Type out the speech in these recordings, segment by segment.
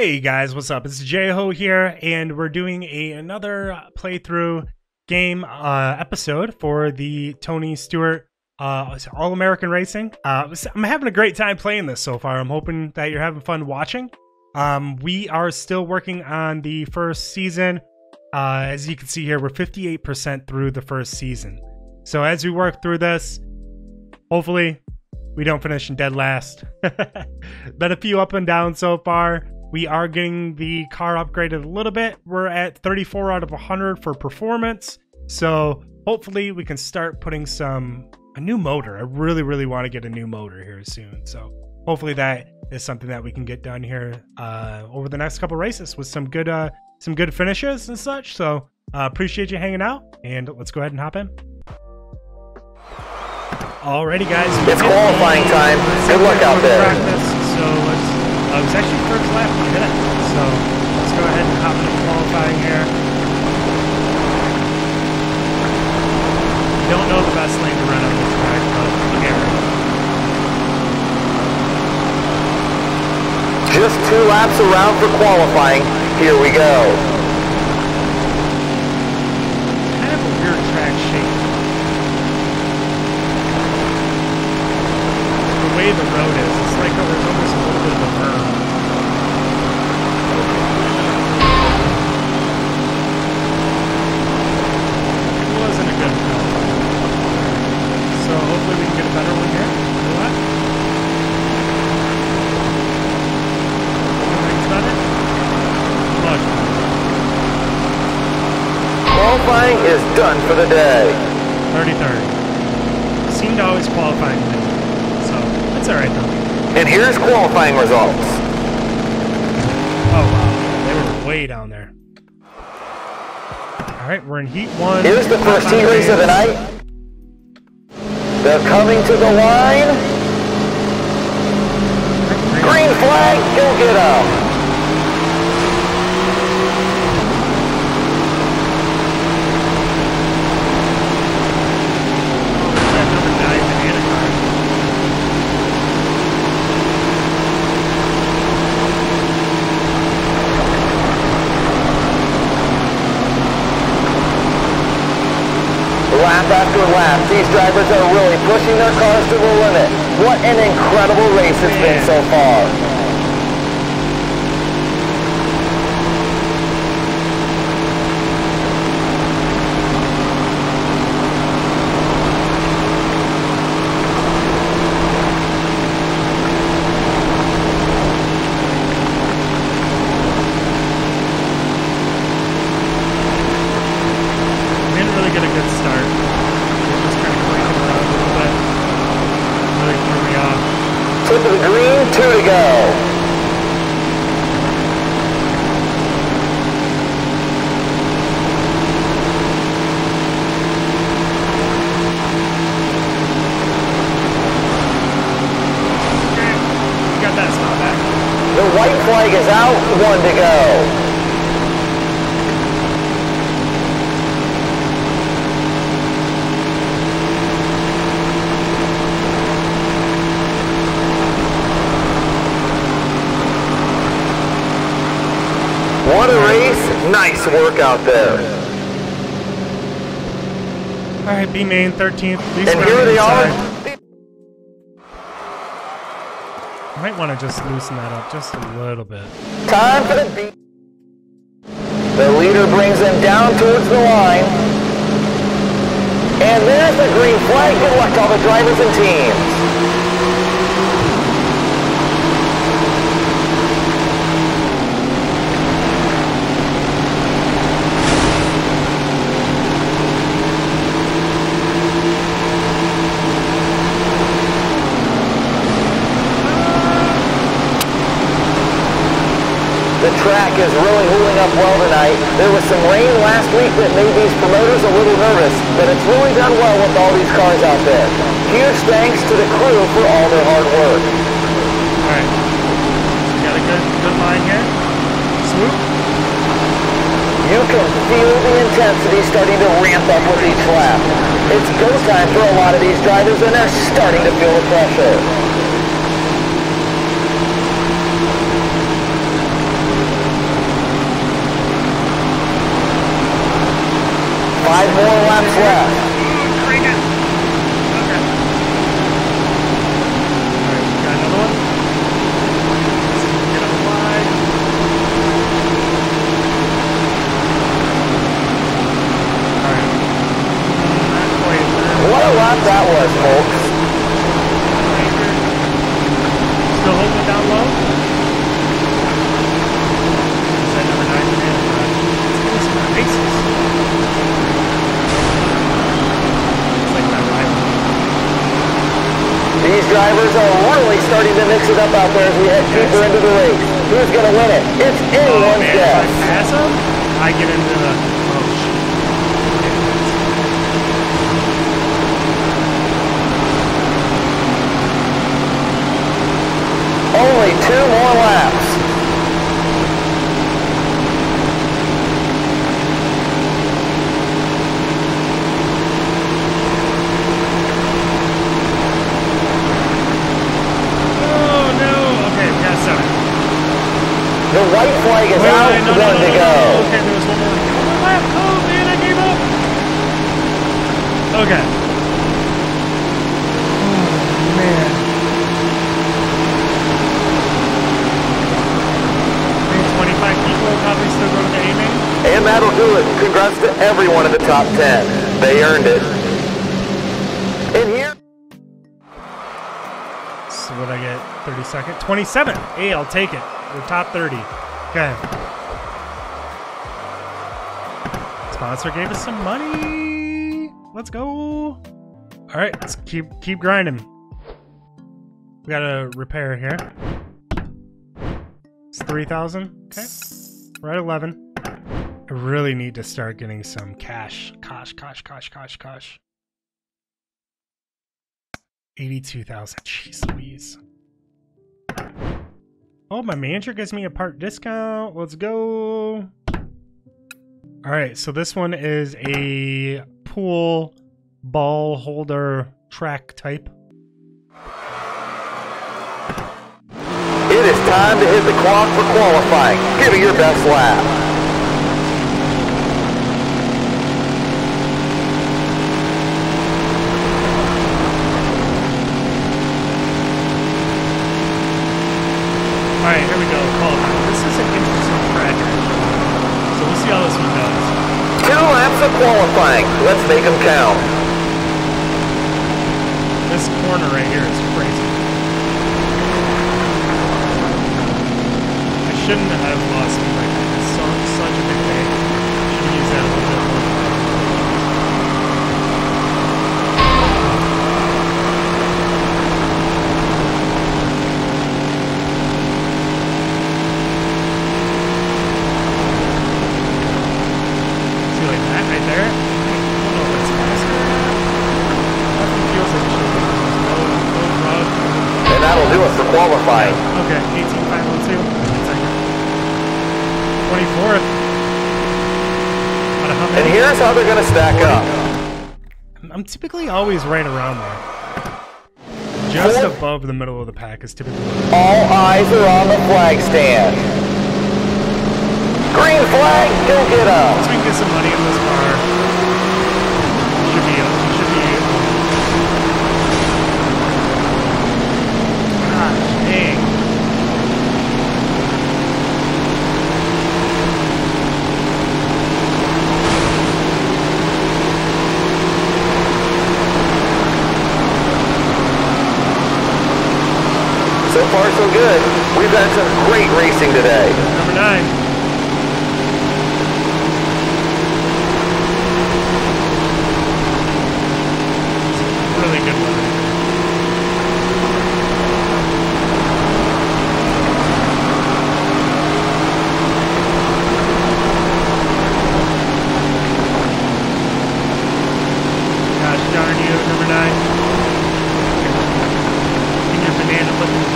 Hey guys, what's up? It's J-Ho here, and we're doing another playthrough game episode for the Tony Stewart All American Racing. I'm having a great time playing this so far. I'm hoping that you're having fun watching. We are still working on the first season. As you can see here, we're 58% through the first season. So as we work through this, hopefully we don't finish in dead last. Been a few up and down so far. We are getting the car upgraded a little bit. We're at 34 out of 100 for performance. So hopefully we can start putting a new motor. I really want to get a new motor here soon. So hopefully that is something that we can get done here over the next couple races with some good finishes and such. So appreciate you hanging out, and let's go ahead and hop in. Alrighty guys, it's qualifying time. Good luck out there. So it was actually first lap in a minute, so let's go ahead and hop into qualifying here. Don't know the best lane to run on this track, but we'll get ready. Just two laps around for qualifying. Here we go. The road is, it's like there's almost a little bit of a berm. It wasn't a good one. So hopefully we can get a better one here. You know what? What do you think about it? Look. Qualifying is done for the day. 33rd. Seemed to always qualify. That's alright though. And here's qualifying results. Oh wow, they were way down there. Alright, we're in heat one. Here's the first heat race of the night. They're coming to the line. Green flag, go get out. Lap after lap, these drivers are really pushing their cars to the limit. What an incredible race it's been so far. One to go. What a race. Nice work out there. Alright, B main 13th. And here they are. Might want to just loosen that up just a little bit. Time for the beat. The leader brings them down towards the line. And there's the green flag. Good luck to all the drivers and teams. Track is really holding up well tonight. There was some rain last week that made these promoters a little nervous, but it's really done well with all these cars out there. Huge thanks to the crew for all their hard work. All right, got a good line here. Swoop. You can feel the intensity starting to ramp up with each lap. It's go time for a lot of these drivers, and they're starting to feel the pressure. 5 more laps left. That was, folks. Still holding it down low? Is that number 9 for him? It's in the races. It's like my rival. These drivers are really starting to mix it up out there as we head deeper into the race. Who's going to win it? It's anyone's guess. If I pass him, I get into the... Only 2 more laps. Oh no! Okay, we got 7. The white flag is out. One to go. Okay, there was one more lap. Oh man, I gave up. Okay. Oh man. Probably still going to aiming. And that'll do it. Congrats to everyone in the top 10. They earned it. And here... So what I get? 30 seconds? 27! Hey, I'll take it. We're top 30. Okay. Sponsor gave us some money. Let's go. Alright, let's keep grinding. We got a repair here. It's 3,000. Okay. We're at 11. I really need to start getting some cash. Cash. 82,000. Jeez Louise. Oh, my manager gives me a part discount. Let's go. Alright, so this one is a pool ball holder track type. It is time to hit the clock for qualifying. Give me your best lap. Alright, here we go. Qualifying. This is an interesting track. So we'll see how this one goes. 2 laps of qualifying. Let's make them count. This corner right here is crazy. Shouldn't have lost me like that. It's such a big day. Should have used that a little bit more. See, like that right there? I don't know if that's faster. Nothing feels like it should be. And that'll do it for qualifying. Okay, 18.502. 24th. And here's how they're going to stack up. I'm typically always right around there. Just above the middle of the pack is typically... All eyes are on the flag stand. Green flag, go get up. Let's make some money in this car. Should be up. Should be up. Gosh, dang. So far, so good. We've had some great racing today. Number 9. It's a really good one. Gosh darn you, number 9. In your banana looking.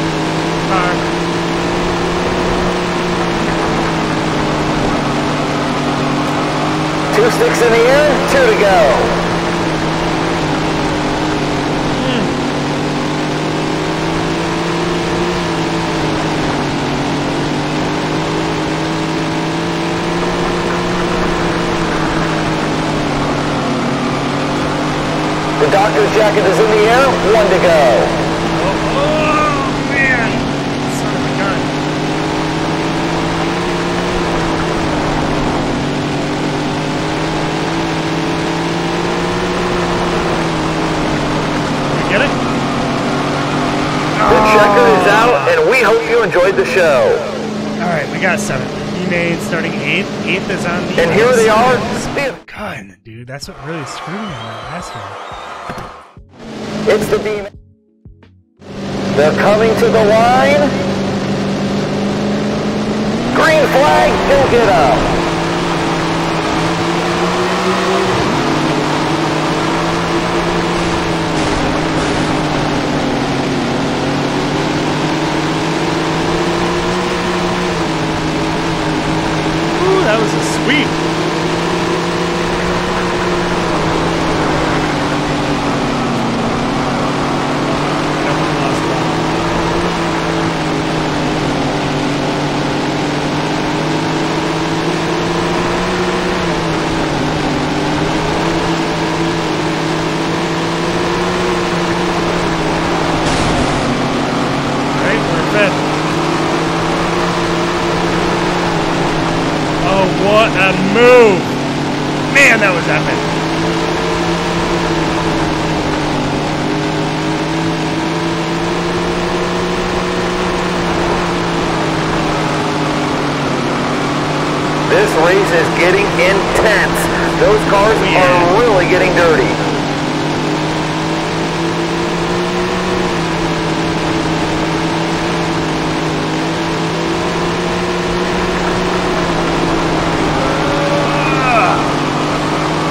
Two sticks in the air, 2 to go. Doctor's jacket is in the air. One to go. Oh man. Son of a gun. You get it? The checker is out, and we hope you enjoyed the show. Alright, we got 7th. He made starting 8th. 8th is on the... And here they are. God, dude, that's what really screwed me on that last one. It's the beam. They're coming to the line. Green flag, go get up. That was a sweep. All right, we're fifth. What a move! Man, that was epic. This race is getting intense. Those cars are really getting dirty.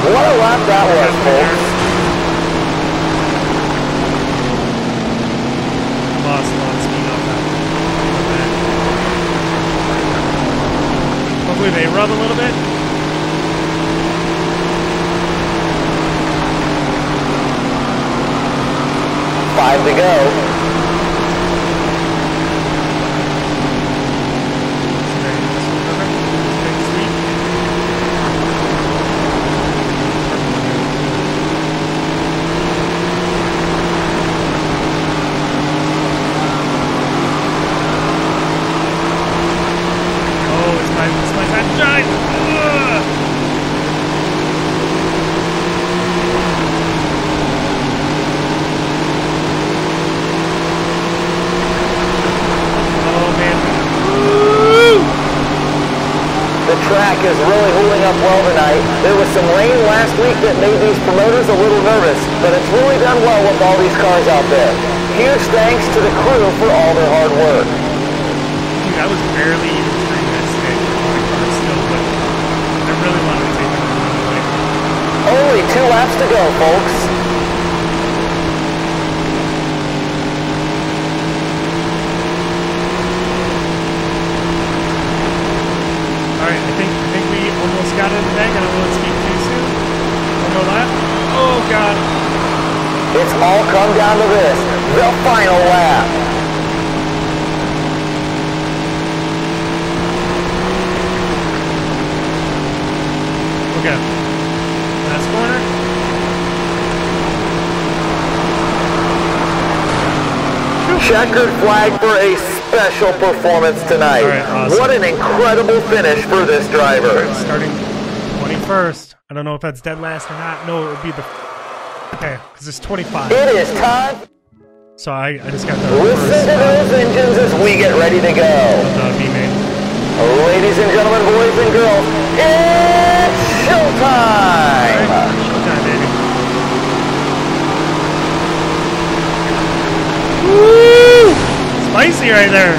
What a lap that was, folks. Lost a lot of speed on that. Hopefully they rub a little bit. Five to go. Is really holding up well tonight. There was some rain last week that made these promoters a little nervous, but it's really done well with all these cars out there. Huge thanks to the crew for all their hard work. Dude, I was barely even 3 minutes today. My car still wet. I really wanted to take it away. Only 2 laps to go, folks. Almost got it in the bag. I don't want to speak too soon. One more lap. Oh, God. It's all come down to this. The final lap. Okay. Last corner. Checkered flag for a special performance tonight. Right, awesome. What an incredible finish for this driver. Starting 21st. I don't know if that's dead last or not. No, it would be the... Okay, because it's 25. It is time. So I just got the... Listen to those engines as we get ready to go. Ladies and gentlemen, boys and girls, it's showtime. Right, showtime, baby. Woo! Spicy right there.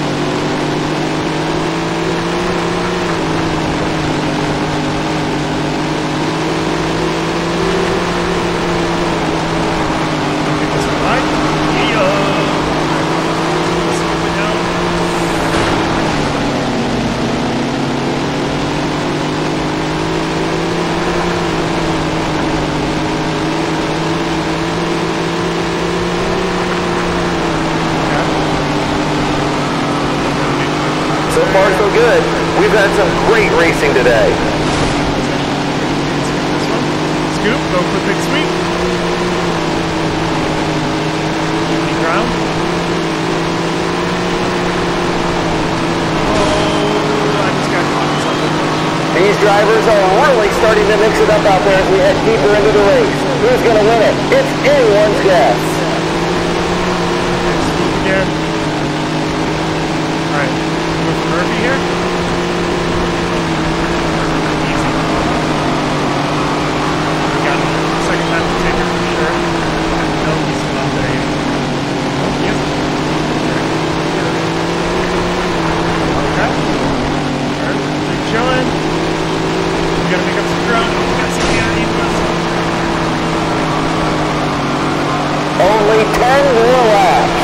Good. We've had some great racing today. Scoop, go for the big sweep. drivers are really starting to mix it up out there as we head deeper into the race. Who's going to win it? It's anyone's guess. Here. All right. Go for Murphy here. Easy. We got it. Second time to take it for sure. No, he's not there yet. Yes. Okay. Chilling. We gotta pick up some ground. We got some underneath us. Only 10 more laps.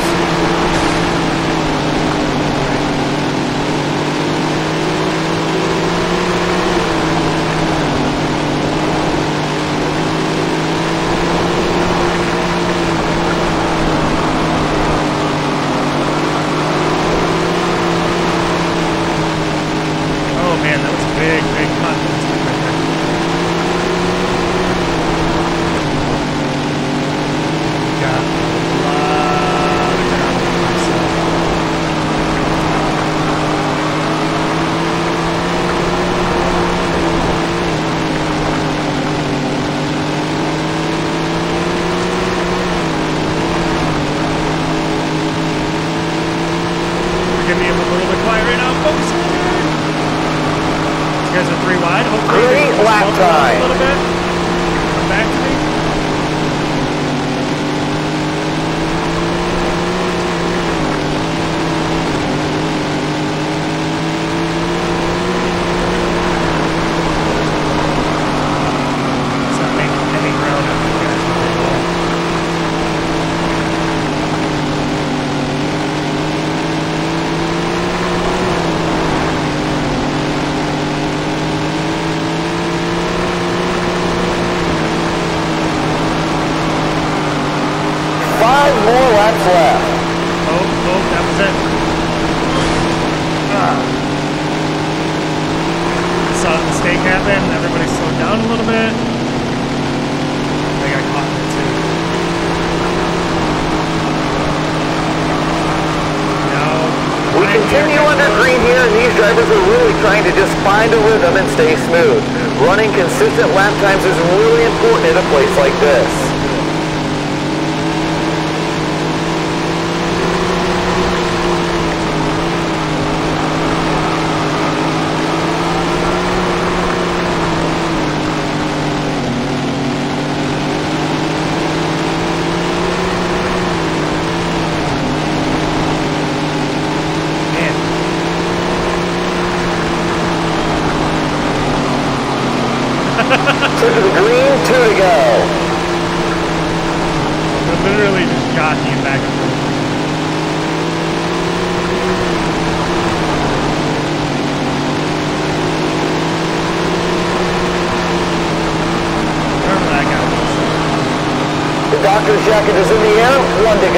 Consistent lap times is really important in a place like this. Jacket is in the air, one to go.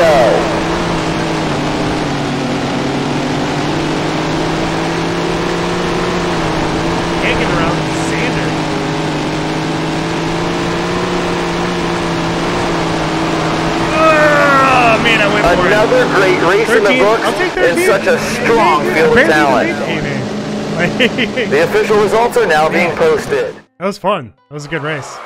Hanging around Sander. Oh, man, I went for another it. Great race 13, in the books and such a strong field of talent. The official results are now being posted. That was fun. That was a good race.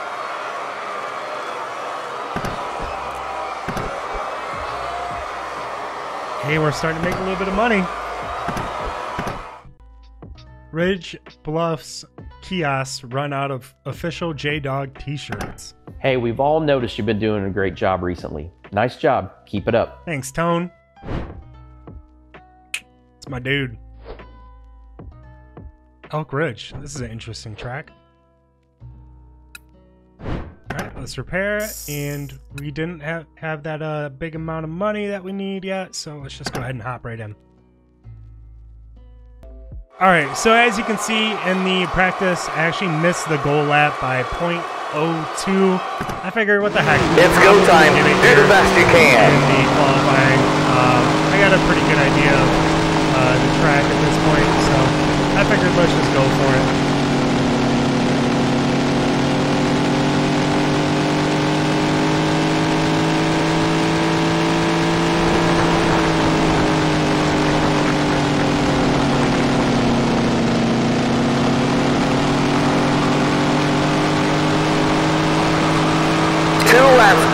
Hey, we're starting to make a little bit of money. Ridge Bluffs kiosks run out of official J-Dog t-shirts. Hey, we've all noticed you've been doing a great job recently. Nice job. Keep it up. Thanks, Tone. It's my dude. Elk Ridge. This is an interesting track. Alright, let's repair, and we didn't have that big amount of money that we need yet, so let's just go ahead and hop right in. Alright, so as you can see in the practice, I actually missed the goal lap by 0.02. I figured, what the heck. It's go time. Do the best you can. Qualifying. I got a pretty good idea of the track at this point, so I figured let's just go for it.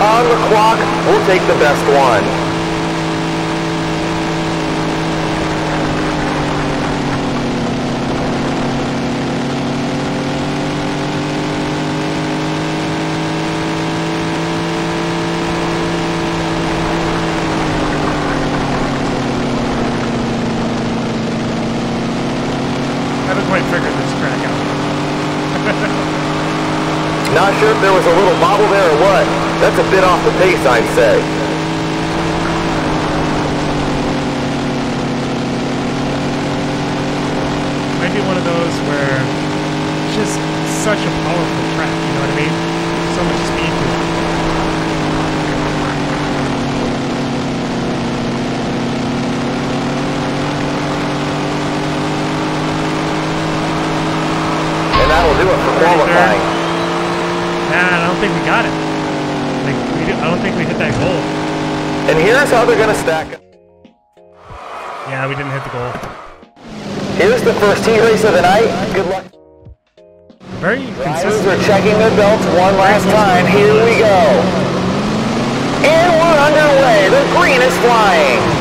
on the clock. We'll take the best one. Not sure if there was a little bobble there or what. That's a bit off the pace, I'd say. Maybe one of those where it's just such a powerful track, you know what I mean? So much speed to it. And that'll do it for qualifying. Nah, I don't think we got it. I don't think we hit that goal. And here's how they're going to stack up. Yeah, we didn't hit the goal. Here's the first heat race of the night. Good luck. Very consistent. Riders are checking their belts one last time. Here we go. And we're underway. The green is flying.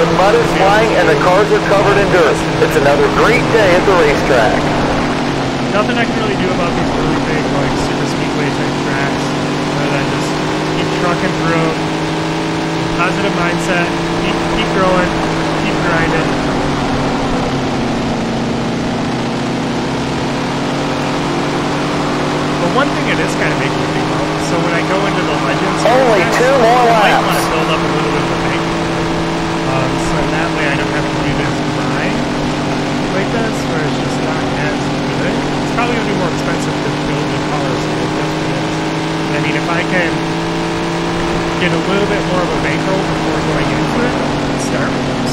The mud is flying and the cars are covered in dirt. It's another great day at the racetrack. Nothing I can really do about these really big, like, super speedway type tracks. Other than just keep trucking through, positive mindset, keep growing, keep grinding. But one thing it is kind of making me think about, so when I go into the Legends, only two more laps. I might want to build up a little bit of a bank. So that way I don't have to do this design like this, where it's just not as good. It's probably going to be more expensive to build the cars than it definitely is. I mean, if I can get a little bit more of a bankroll before going into it, and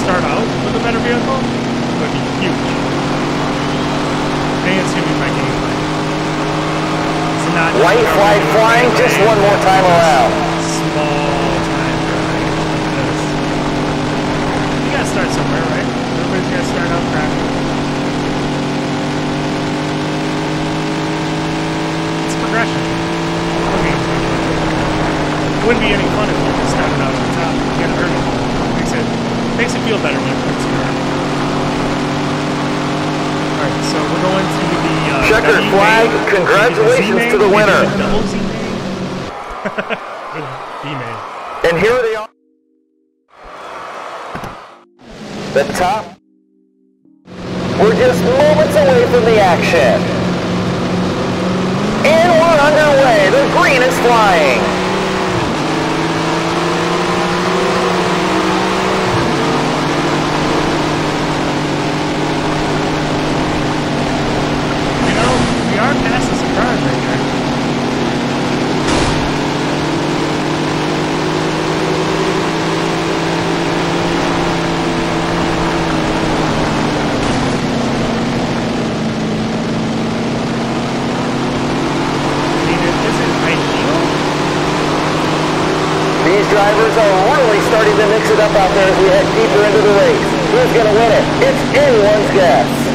start out with a better vehicle, it would be huge. I think it's going to be my game plan. It's not white flag flying, just one more time around. Small. Start somewhere, right? Everybody's gonna start out cracking. It's progression. It wouldn't be any fun if you just started out at the top. You can't earn it. Makes it feel better when it puts you around. Alright, so we're going to the checkered flag. Congratulations to the winner. And here they are. The top. We're just moments away from the action. And we're underway. The green is flying. You know, we are past the surprise right here. Drivers are really starting to mix it up out there as we head deeper into the race. Who's going to win it? It's anyone's guess.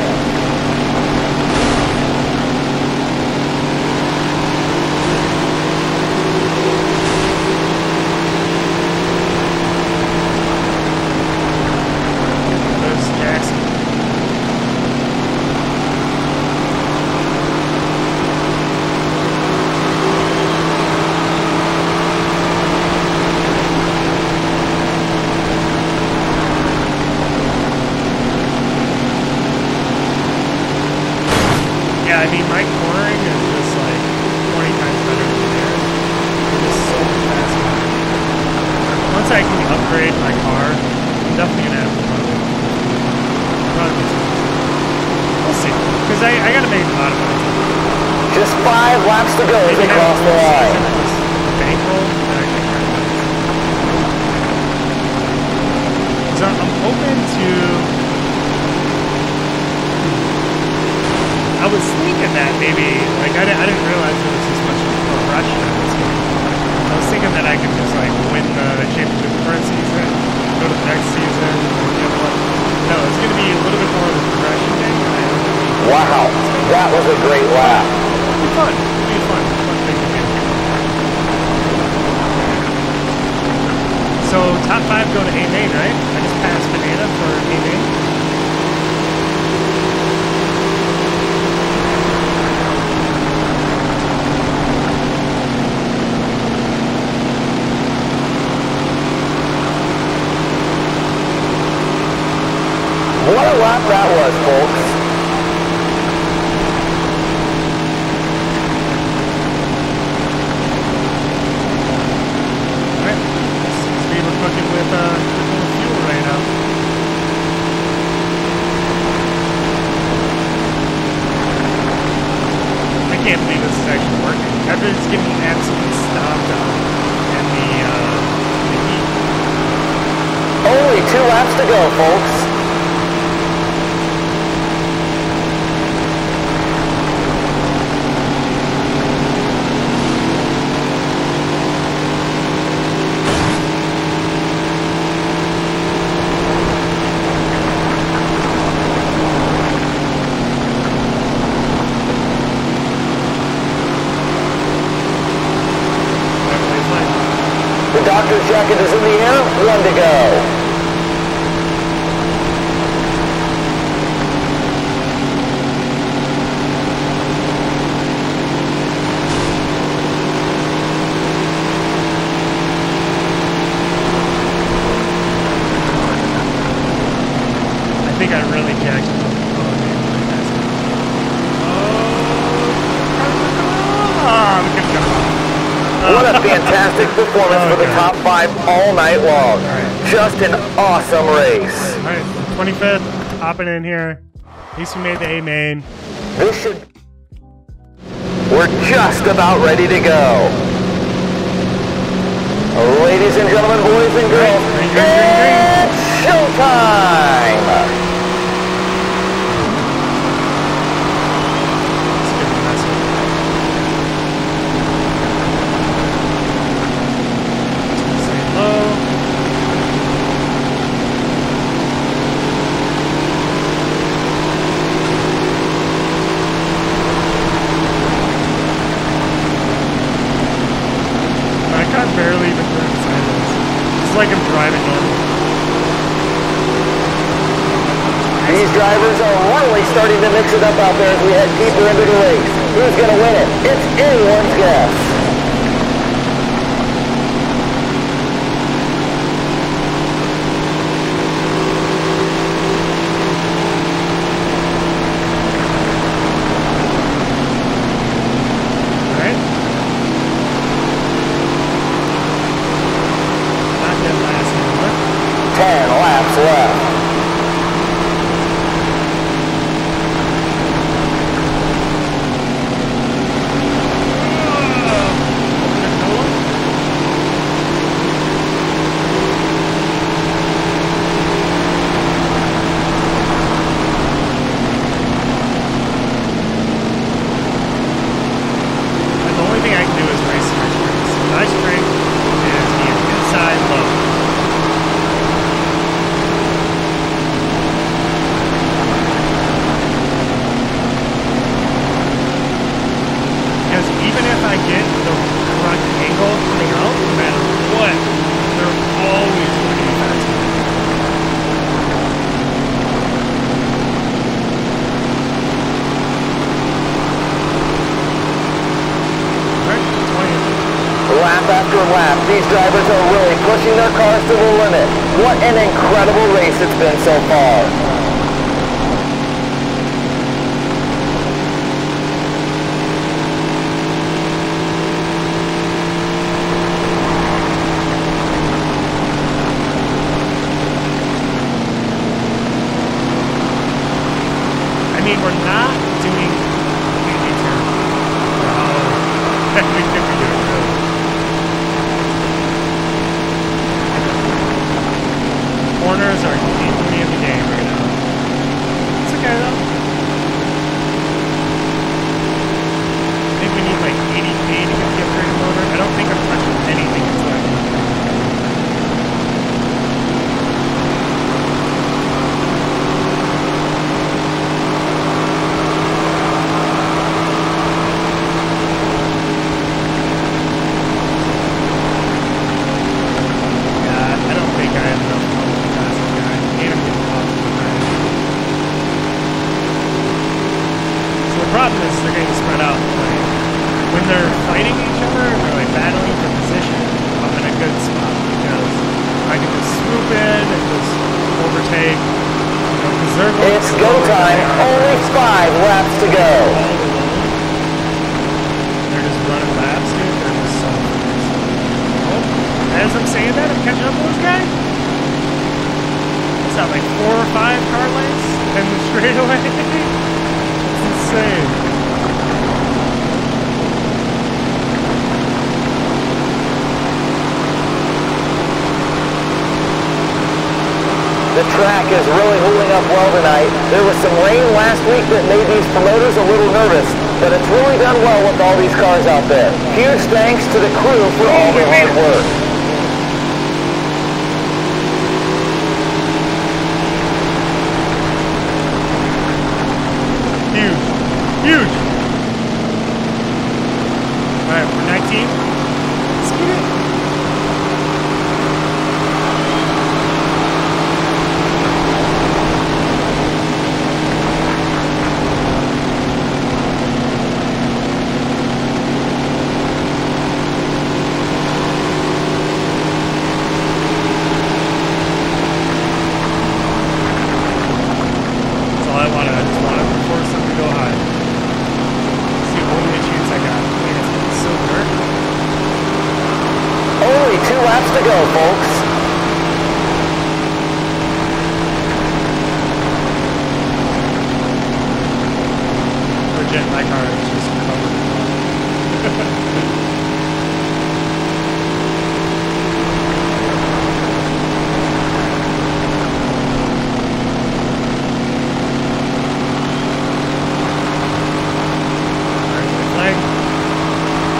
Yeah, I mean, my cornering is just like 20 times better than theirs. It's just so fast. Once I can upgrade my car, I'm definitely gonna have to probably we'll see, because I gotta make a lot of money. Just 5 laps to go as they cross the line. So I'm open to. I was thinking that maybe, like, I didn't realize there was this much of a rush that was going on. I was thinking that I could just like win the championship the first season, go to the next season, and get one. No, it's going to be a little bit more of a progression thing. Wow, that was a great lap. It'll be fun. It'll be fun. Fun thing to do. So top 5 go to A-Main, right? I just passed Banana for A-Main. What a lap that was, folks. Alright, seems to be we're cooking with fuel right now. I can't believe this is actually working. Everything's getting absolutely stomped on in the heat. Only 2 laps to go, folks. Jacket is in the air, 1 to go. I think I really jacked it. What a fantastic performance for the top 5 all night long. Right. Just an awesome race. All right, 25th, hopping in here. At least we made the A-Main. We're just about ready to go. Ladies and gentlemen, boys and girls, it's showtime! Starting to mix it up out there as we head deeper into the race. Who's going to win it? It's anyone's guess. These drivers are really pushing their cars to the limit. What an incredible race it's been so far. they're getting spread out. Like, when they're fighting each other, and they're like battling for position, I'm in a good spot because I can just swoop in and just overtake. You know, preserve it's go time. Only 5 laps to go. They're just running laps, dude. They're just so fast. As I'm saying that, I'm catching up with this guy. It's at like 4 or 5 car lengths and the straightaway. It's insane. The track is really holding up well tonight. There was some rain last week that made these promoters a little nervous, but it's really done well with all these cars out there. Huge thanks to the crew for all their hard work. Huge! Alright, we're 19. Let's get it! That's all I wanted. I just wanted to force them to go high. Only 2 laps to go, folks. Legit, my car is just covered in water.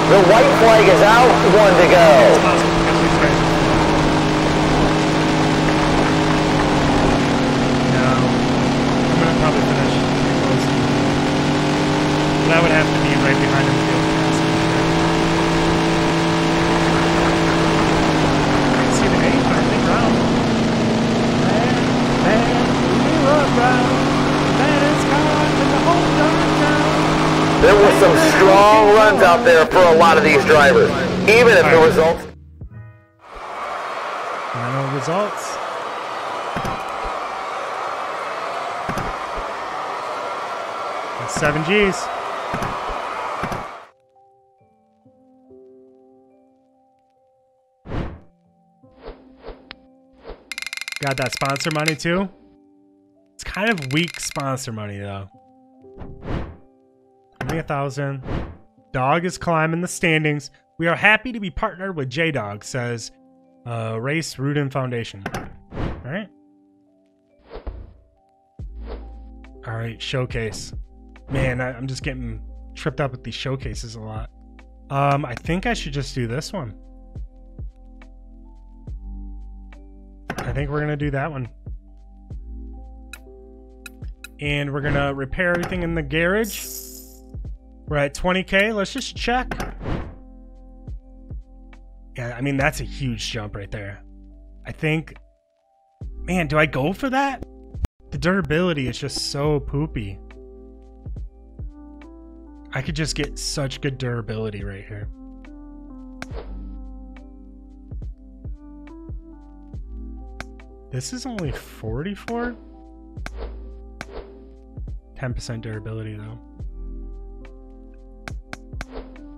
The white flag is out, 1 to go. I would have to be right behind him to be able to pass him. I can see the 8 finally round. There were some strong runs out there for a lot of these drivers, even if the results. Final results. That's 7 G's. Got that sponsor money too. It's kind of weak sponsor money though. Only 1,000. Dog is climbing the standings. We are happy to be partnered with J-Dog, says Race Rudin Foundation. Alright. Alright, showcase. Man, I'm just getting tripped up with these showcases a lot. I think I should just do this one. I think we're gonna do that one, and we're gonna repair everything in the garage. We're at 20K. Let's just check. Yeah, I mean that's a huge jump right there. I think, man, do I go for that? The durability is just so poopy. I could just get such good durability right here. This is only 44? 10% durability though.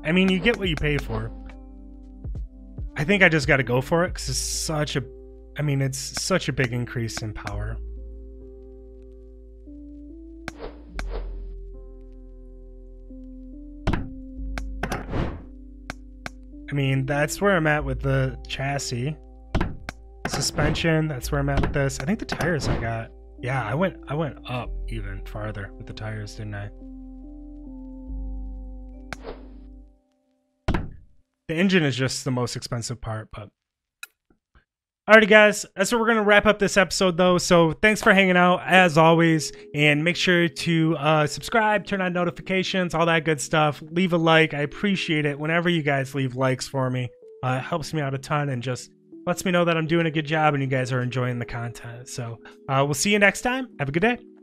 I mean, you get what you pay for. I think I just gotta go for it because it's such a, I mean, it's such a big increase in power. I mean, that's where I'm at with the chassis. Suspension, that's where I'm at with this. I think the tires I got, yeah, I went up even farther with the tires, didn't I? The engine is just the most expensive part, but alrighty guys, that's where we're gonna wrap up this episode though. So thanks for hanging out as always, and make sure to subscribe, turn on notifications, all that good stuff. Leave a like. I appreciate it whenever you guys leave likes for me. It helps me out a ton and just lets me know that I'm doing a good job and you guys are enjoying the content. So we'll see you next time. Have a good day.